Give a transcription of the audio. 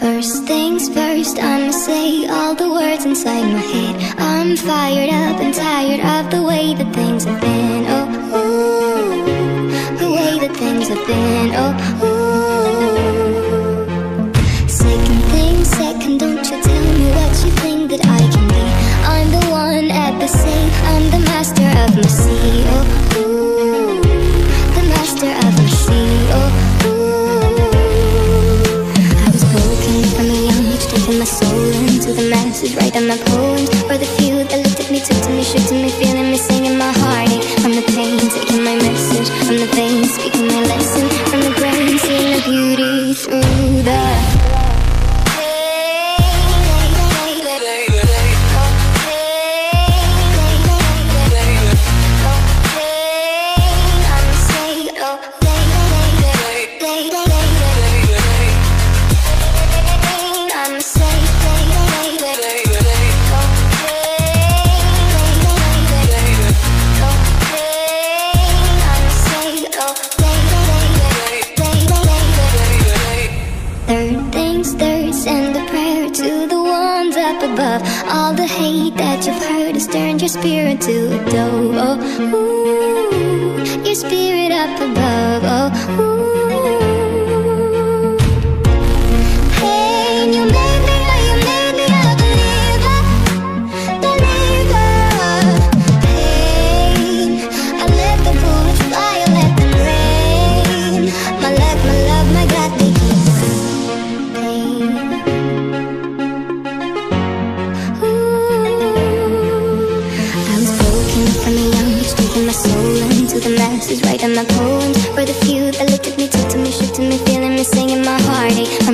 First things first, I'ma say all the words inside my head. I'm fired up and tired of the way that things have been. Oh, ooh, the way that things have been. Oh, ooh. Second thing, second, don't you tell me what you think that I can be. I'm the one at the sea, I'm the master of my sea. Oh, ooh, the master of my sea. Oh, taking my soul into the masses, writing my poems for the few that looked at me, took to me, shook to me, feeling me, singing my heartache. I'm the pain, taking my message. I'm the vein, speaking my lesson from the brain, seeing the beauty through the all the hate that you've heard has turned your spirit to a dove. Oh, ooh, your spirit up above. Oh, ooh. Pain, you made me a believer, believer. Pain, I let them pull me fly, I let them rain. My luck, my love, my God, they keep pain. Writing my poems for the few that looked at me, took to me, shook to me, feeling me, singing my heartache.